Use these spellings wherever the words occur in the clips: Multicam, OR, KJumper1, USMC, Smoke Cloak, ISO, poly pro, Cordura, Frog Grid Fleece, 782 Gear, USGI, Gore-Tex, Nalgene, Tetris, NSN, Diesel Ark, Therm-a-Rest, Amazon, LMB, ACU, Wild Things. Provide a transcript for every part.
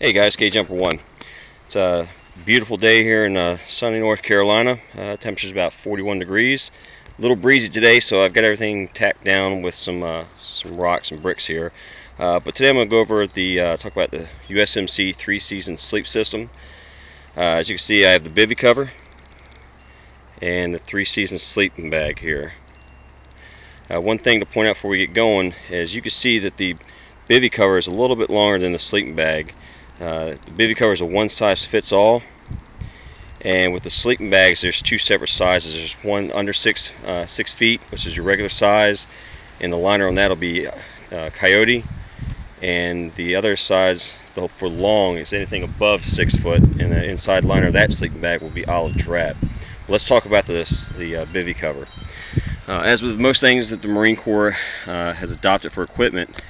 Hey guys, KJumper1. It's a beautiful day here in sunny North Carolina. Temperature's about 41 degrees. A little breezy today, so I've got everything tacked down with some rocks and bricks here. But today I'm going to go over the talk about the USMC 3-season sleep system. As you can see, I have the bivy cover and the 3-season sleeping bag here. One thing to point out before we get going is you can see that the bivy cover is a little bit longer than the sleeping bag. The bivy cover is a one-size-fits-all, and with the sleeping bags there's two separate sizes. There's one under 6 feet, which is your regular size, and the liner on that will be coyote, and the other size for long is anything above 6 foot, and the inside liner of that sleeping bag will be olive drab. Let's talk about the bivy cover. As with most things that the Marine Corps has adopted for equipment,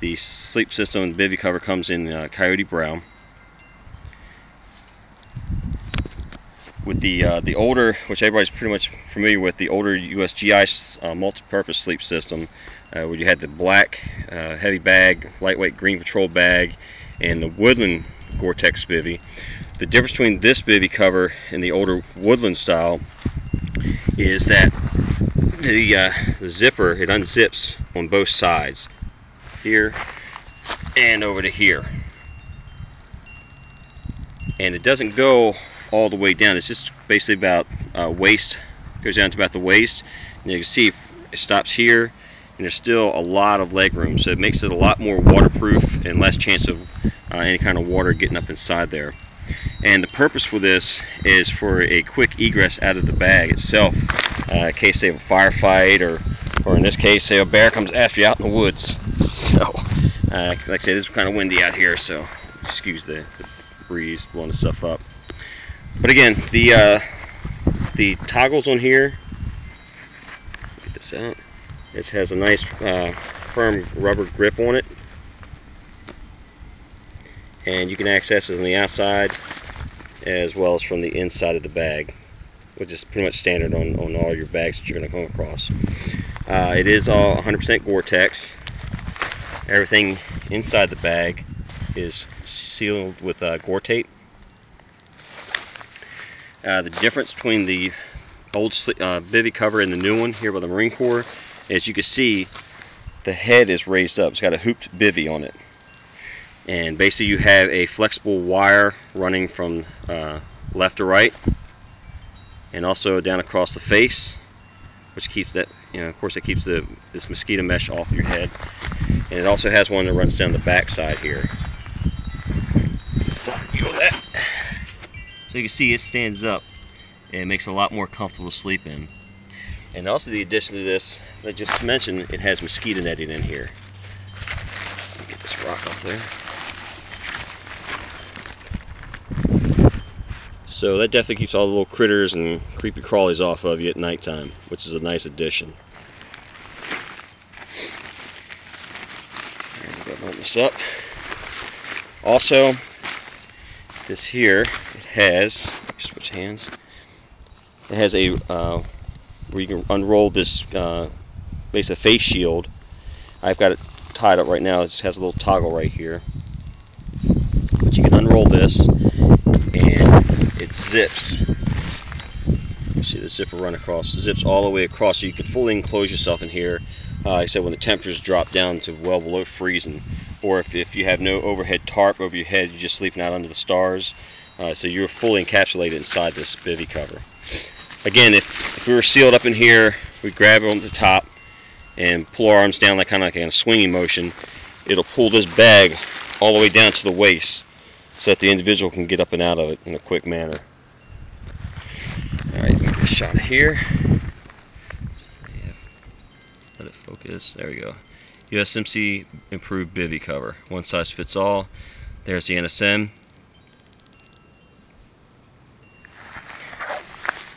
the sleep system and bivy cover comes in coyote brown. With the older, which everybody's pretty much familiar with, the older USGI multi-purpose sleep system, where you had the black heavy bag, lightweight green patrol bag, and the woodland Gore-Tex bivy. The difference between this bivy cover and the older woodland style is that the zipper, it unzips on both sides, here and over to here, and it doesn't go all the way down. It's just basically about waist, goes down to about the waist, and you can see it stops here, and there's still a lot of leg room, so it makes it a lot more waterproof and less chance of any kind of water getting up inside there. And the purpose for this is for a quick egress out of the bag itself, in case they have a firefight, or in this case, say a bear comes after you out in the woods. So, like I said, it's kind of windy out here, so excuse the breeze blowing the stuff up. But again, the toggles on here, get this out. This has a nice firm rubber grip on it, and you can access it on the outside as well as from the inside of the bag, which is pretty much standard on all your bags that you're going to come across. It is all 100% Gore-Tex. Everything inside the bag is sealed with Gore tape. The difference between the old bivy cover and the new one here by the Marine Corps, as you can see, the head is raised up. It's got a hooped bivy on it, and basically you have a flexible wire running from left to right, and also down across the face, which keeps that, you know, of course, it keeps this mosquito mesh off your head. And it also has one that runs down the back side here. So you know that. So you can see it stands up, and it makes it a lot more comfortable to sleep in. And also the addition to this, as I just mentioned, it has mosquito netting in here. Let me get this rock up there. So that definitely keeps all the little critters and creepy crawlies off of you at nighttime, which is a nice addition. I'm going to open this up. Also, this here, it has, switch hands, it has a, where you can unroll this, basically a face shield. I've got it tied up right now. It just has a little toggle right here. But you can unroll this, and it zips. See the zipper run across, it zips all the way across, so you can fully enclose yourself in here. Like I said, when the temperatures drop down to well below freezing, or if you have no overhead tarp over your head, you're just sleeping out under the stars, so you're fully encapsulated inside this bivy cover. Again, if we were sealed up in here, we'd grab it on the top and pull our arms down, like kind of like in a swinging motion. It'll pull this bag all the way down to the waist, so that the individual can get up and out of it in a quick manner. Alright, get this shot here. Let it focus. There we go. USMC improved bivy cover. One size fits all. There's the NSN.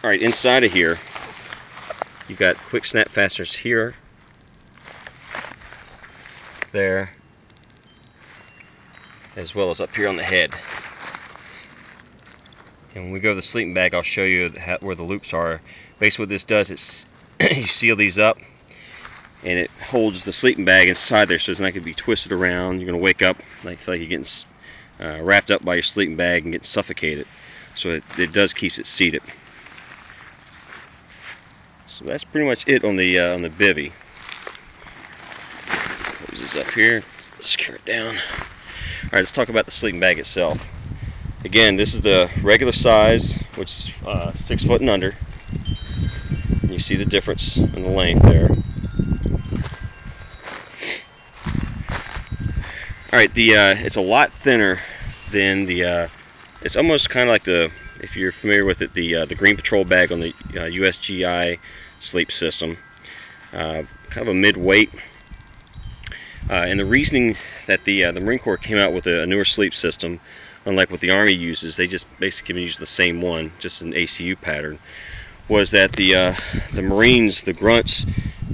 Alright, inside of here, you got quick snap fasteners here, there, as well as up here on the head. And when we go to the sleeping bag, I'll show you where the loops are. Basically what this does is you seal these up, and it holds the sleeping bag inside there, so it's not going to be twisted around. You're going to wake up like, feel like you're getting wrapped up by your sleeping bag and get suffocated. So it does keeps it seated. So that's pretty much it on the bivvy. Close this up here. Secure it down. All right, let's talk about the sleeping bag itself. Again, this is the regular size, which is 6 foot and under. And you see the difference in the length there. All right, the it's a lot thinner than the. It's almost kind of like the, if you're familiar with it, the green patrol bag on the USGI sleep system. Kind of a mid-weight. And the reasoning that the Marine Corps came out with a newer sleep system, unlike what the Army uses, they just basically use the same one, just an ACU pattern, was that the Marines, the grunts,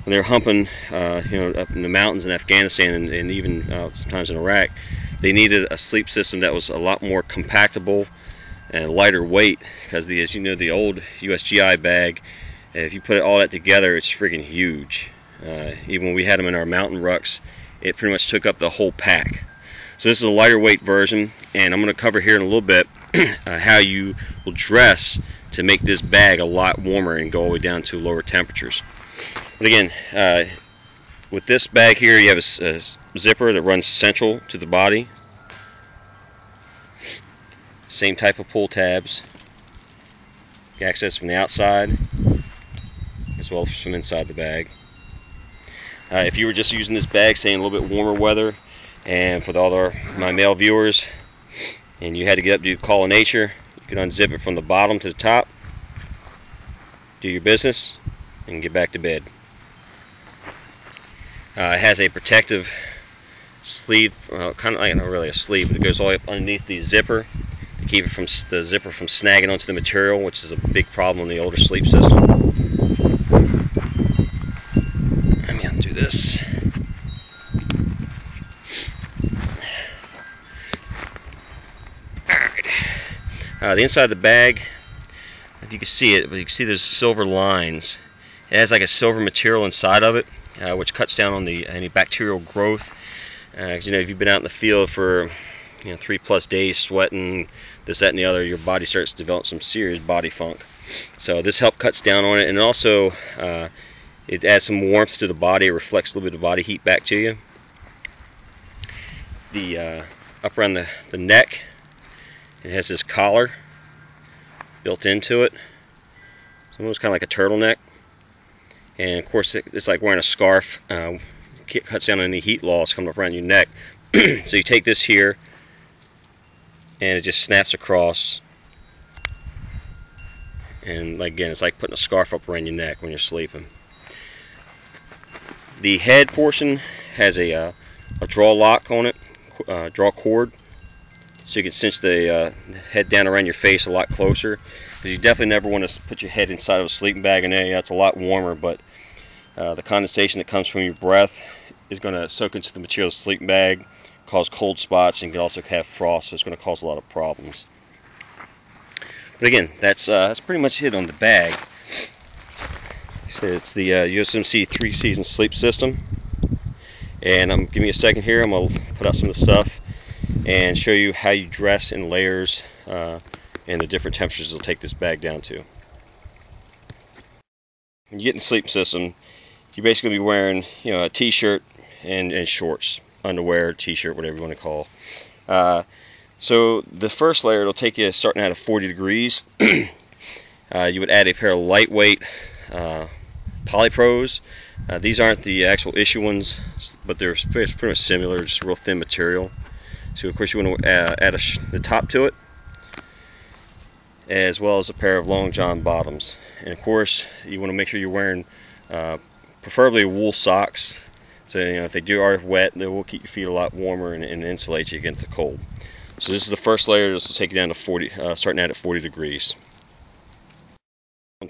when they're humping up in the mountains in Afghanistan and even sometimes in Iraq, they needed a sleep system that was a lot more compactable and lighter weight, because as you know, the old USGI bag, if you put all that together, it's freaking huge. Even when we had them in our mountain rucks, it pretty much took up the whole pack. So this is a lighter weight version, and I'm going to cover here in a little bit how you will dress to make this bag a lot warmer and go all the way down to lower temperatures. But again, with this bag here, you have a zipper that runs central to the body. Same type of pull tabs. You can access from the outside as well as from inside the bag. If you were just using this bag, say in a little bit warmer weather, and for all my male viewers, and you had to get up to Call of Nature, you can unzip it from the bottom to the top, do your business, and get back to bed. It has a protective sleeve, kind of like not really a sleeve, but it goes all the way up underneath the zipper to keep it from the zipper from snagging onto the material, which is a big problem in the older sleep system. This. All right. The inside of the bag, if you can see it, but you can see there's silver lines. It has like a silver material inside of it, which cuts down on any bacterial growth. Because if you've been out in the field for 3+ days sweating, this, that, and the other, your body starts to develop some serious body funk. So this help cuts down on it, and also. It adds some warmth to the body. It reflects a little bit of body heat back to you. The up around the neck, it has this collar built into it. It's almost kind of like a turtleneck. And of course, it's like wearing a scarf. It cuts down on any heat loss coming up around your neck. So you take this here, and it just snaps across. And again, it's like putting a scarf up around your neck when you're sleeping. The head portion has a draw lock on it, draw cord, so you can cinch the head down around your face a lot closer, because you definitely never want to put your head inside of a sleeping bag. And yeah, it's a lot warmer, but the condensation that comes from your breath is going to soak into the material of the sleeping bag, cause cold spots, and can also have frost, so it's going to cause a lot of problems. But again, that's pretty much it on the bag. So it's the USMC 3-season sleep system, and give me a second here. I'm going to put out some of the stuff and show you how you dress in layers and the different temperatures it'll take this bag down to. When you get in the sleep system, you're basically going to be wearing a t-shirt and shorts, underwear, t-shirt, whatever you want to call. So the first layer, it'll take you starting out at 40 degrees. You would add a pair of lightweight polypros. These aren't the actual issue ones, but they're pretty much similar, just real thin material. So of course you want to add the top to it, as well as a pair of long john bottoms. And of course you want to make sure you're wearing preferably wool socks, so if they are wet, they will keep your feet a lot warmer and insulate you against the cold. So this is the first layer. This will take you down to starting out at 40 degrees.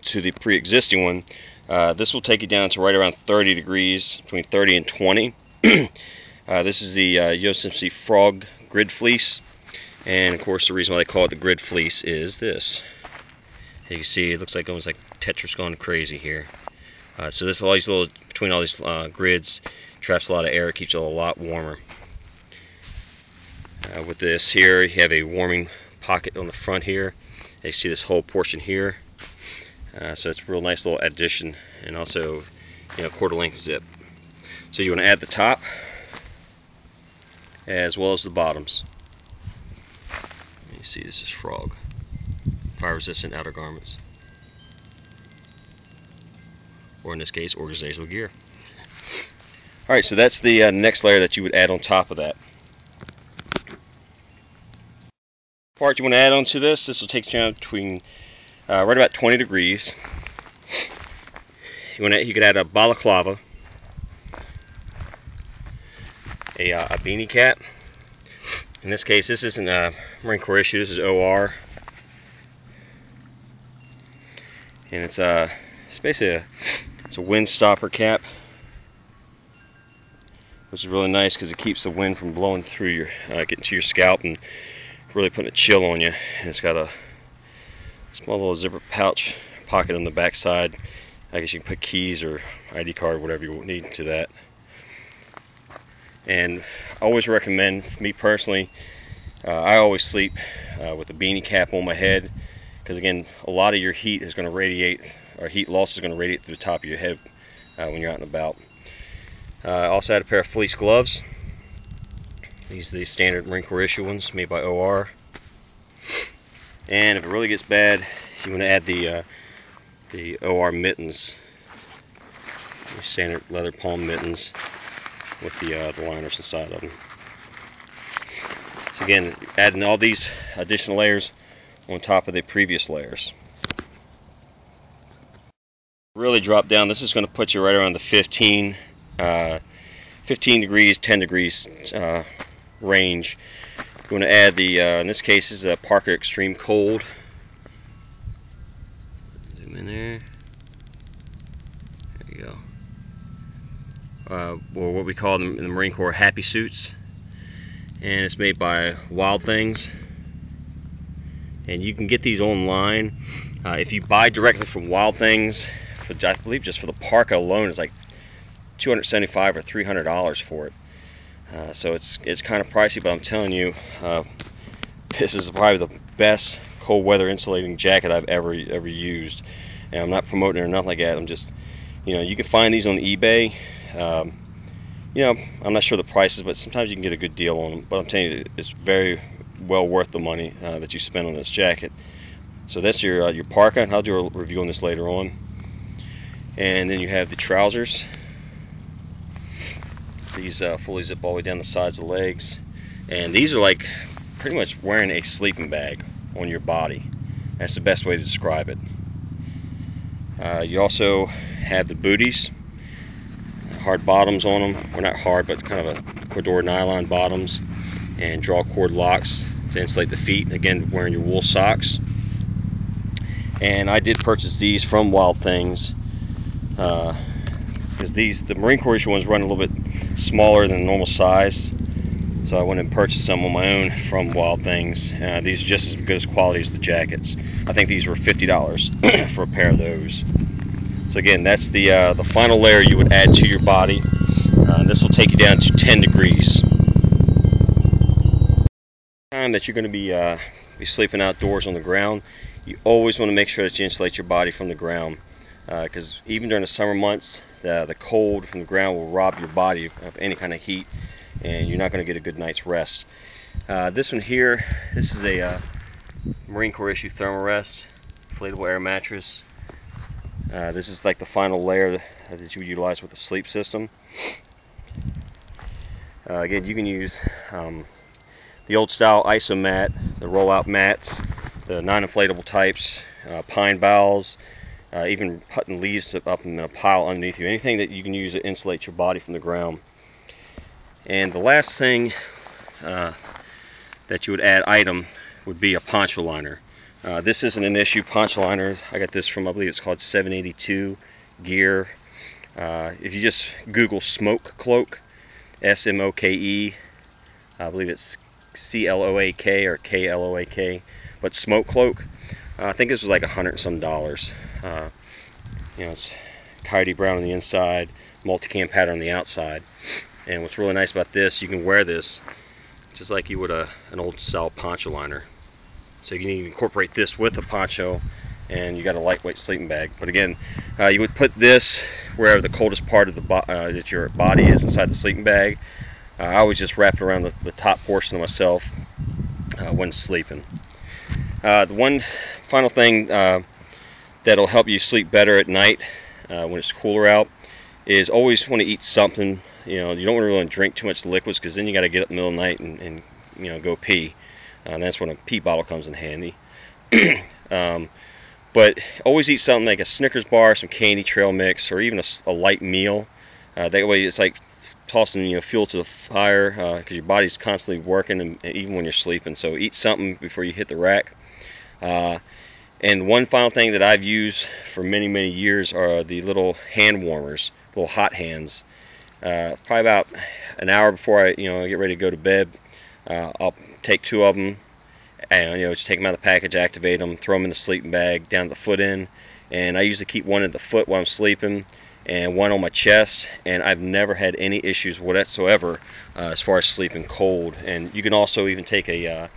To the pre-existing one, this will take you down to right around 30 degrees, between 30 and 20. This is the USMC Frog Grid Fleece, and of course the reason why they call it the Grid Fleece is this. As you can see, it looks like almost like Tetris gone crazy here. So this, all these little, between all these grids, traps a lot of air, keeps it a lot warmer. With this here, you have a warming pocket on the front here. You see this whole portion here. So it's a real nice little addition, and also, you know, quarter length zip. So you want to add the top as well as the bottoms. You see this is Frog. Fire resistant outer garments. Or in this case, organizational gear. Alright, so that's the next layer that you would add on top of that. Part you want to add onto this, this will take down between right about 20 degrees. You could add a balaclava, a beanie cap. In this case, this isn't a Marine Corps issue, this is OR. And it's basically a wind stopper cap, which is really nice because it keeps the wind from blowing through your, getting to your scalp and really putting a chill on you. And it's got a small little zipper pouch pocket on the back side. I guess you can put keys or ID card, whatever you need to that. And I always recommend, for me personally, I always sleep with a beanie cap on my head, because again, a lot of your heat is going to radiate, or heat loss is going to radiate through the top of your head when you're out and about. I also had a pair of fleece gloves. These are the standard Marine Corps issue ones made by OR. And if it really gets bad, you want to add the OR mittens, the standard leather palm mittens with the liners inside of them. So again, adding all these additional layers on top of the previous layers. Really drop down, this is going to put you right around the 15 degrees, 10 degrees range. I'm going to add the, in this case, this is a Parker Extreme Cold. Zoom in there. There you go. Or what we call them in the Marine Corps, happy suits. And it's made by Wild Things. And you can get these online. If you buy directly from Wild Things, I believe just for the parka alone, it's like $275 or $300 for it. So it's kind of pricey, but I'm telling you, this is probably the best cold weather insulating jacket I've ever used. And I'm not promoting it or nothing like that. I'm just, you know, you can find these on eBay. You know, I'm not sure the prices, but sometimes you can get a good deal on them. But I'm telling you, it's very well worth the money that you spend on this jacket. So that's your parka, and I'll do a review on this later on. And then you have the trousers. These fully zip all the way down the sides of the legs, and these are like pretty much wearing a sleeping bag on your body. That's the best way to describe it. You also have the booties, hard bottoms on them, well, not hard, but kind of a cordura nylon bottoms, and draw cord locks to insulate the feet. Again, wearing your wool socks. And I did purchase these from Wild Things. Because the Marine Corps issue ones run a little bit smaller than the normal size, so I went and purchased some on my own from Wild Things. These are just as good as quality as the jackets. I think these were $50 for a pair of those. So again, that's the final layer you would add to your body. This will take you down to 10 degrees. Time that you're going to be sleeping outdoors on the ground, you always want to make sure that you insulate your body from the ground, because even during the summer months, the cold from the ground will rob your body of any kind of heat, and you're not going to get a good night's rest. This one here, this is a Marine Corps issue Therm-a-Rest inflatable air mattress. This is like the final layer that you utilize with the sleep system. Again, you can use the old style ISO mat, the rollout mats, the non-inflatable types, pine boughs. Even putting leaves up in a pile underneath you. Anything that you can use to insulate your body from the ground. And the last thing that you would add item would be a poncho liner. This isn't an issue poncho liner. I got this from, I believe it's called 782 Gear. If you just Google Smoke Cloak, S-M-O-K-E, I believe it's C-L-O-A-K or K-L-O-A-K, but Smoke Cloak. I think this was like $100 and some. You know, it's coyote brown on the inside, multicam pattern on the outside. And what's really nice about this, you can wear this just like you would an old style poncho liner. So you can incorporate this with a poncho and you got a lightweight sleeping bag. But again, you would put this wherever the coldest part of the that your body is inside the sleeping bag. I always just wrap it around the top portion of myself when sleeping. The one final thing that'll help you sleep better at night when it's cooler out is always want to eat something. You know, you don't really want to drink too much liquids, because then you got to get up in the middle of the night and you know, go pee. And that's when a pee bottle comes in handy. But always eat something like a Snickers bar, some candy, trail mix, or even a light meal. That way it's like tossing, you know, fuel to the fire, because your body's constantly working, and even when you're sleeping. So eat something before you hit the rack. And one final thing that I've used for many, many years are the little hand warmers, little hot hands. Probably about an hour before I, you know, get ready to go to bed, I'll take two of them, and you know, just take them out of the package, activate them, throw them in the sleeping bag down the foot end, and I usually keep one at the foot while I'm sleeping, and one on my chest, and I've never had any issues whatsoever as far as sleeping cold. And you can also even take a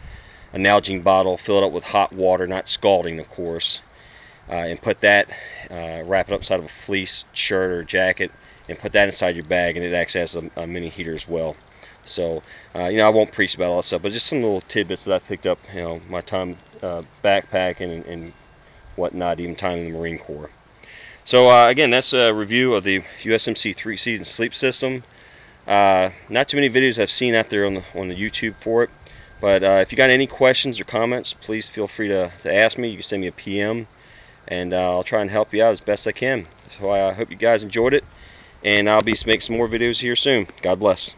Nalgene bottle, fill it up with hot water, not scalding of course, and put that, wrap it up inside of a fleece shirt or jacket, and put that inside your bag, and it acts as a mini heater as well. So, you know, I won't preach about all that stuff, but just some little tidbits that I picked up, you know, my time backpacking and whatnot, even time in the Marine Corps. So, again, that's a review of the USMC 3-season sleep system. Not too many videos I've seen out there on the YouTube for it, but if you got any questions or comments, please feel free to ask me. You can send me a PM, and I'll try and help you out as best I can. So I hope you guys enjoyed it, and I'll be making some more videos here soon. God bless.